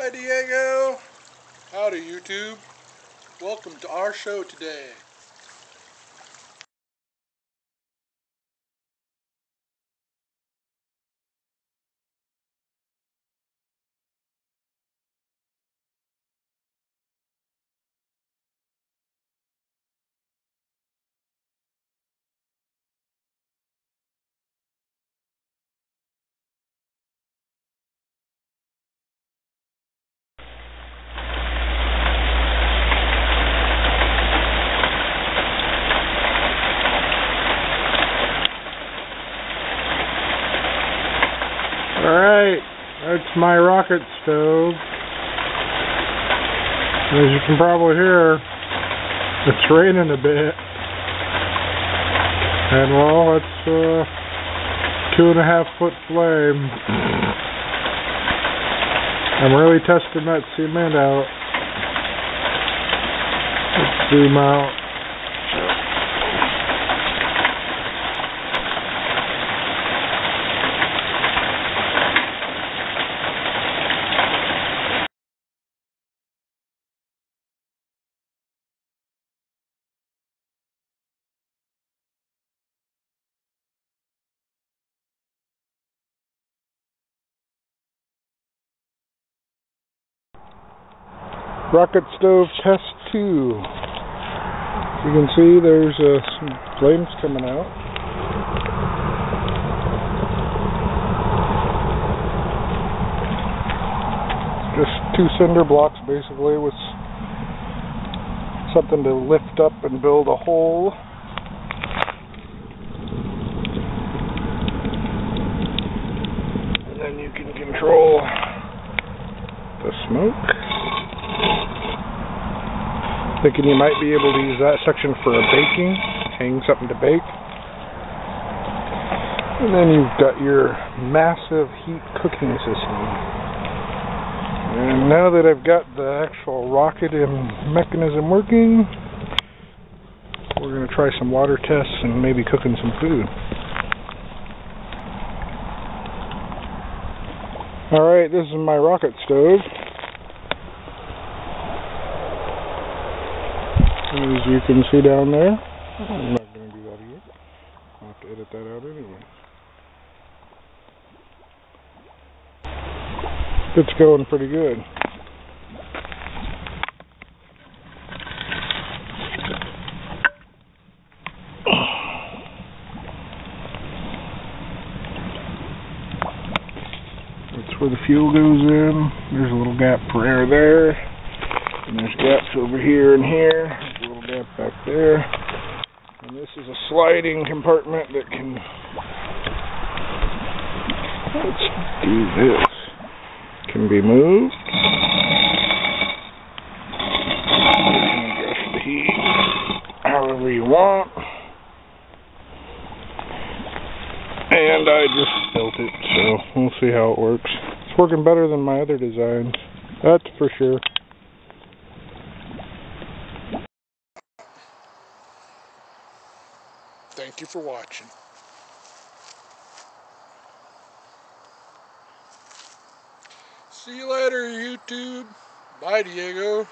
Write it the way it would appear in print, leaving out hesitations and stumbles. Hi Diego! Howdy YouTube! Welcome to our show today. Alright, that's my rocket stove. As you can probably hear, it's raining a bit. And well, it's a 2.5 foot flame. I'm really testing that cement out. Let's zoom out. Rocket stove test 2. As you can see, there's some flames coming out. Just 2 cinder blocks basically with something to lift up and build a hole. And then you can control the smoke. Thinking you might be able to use that section for a baking, hang something to bake. And then you've got your massive heat cooking system. And now that I've got the actual rocket and mechanism working, we're going to try some water tests and maybe cooking some food. Alright, this is my rocket stove. As you can see down there, I'm not going to do that again. I'll have to edit that out anyway. It's going pretty good. That's where the fuel goes in. There's a little gap for air there, and there's gaps over here and here. Back there, and this is a sliding compartment that can, let's do this, can be moved, and adjust the heat however you want, and I just built it, so we'll see how it works. It's working better than my other designs, that's for sure. Thank you for watching. See you later, YouTube. Bye, Diego.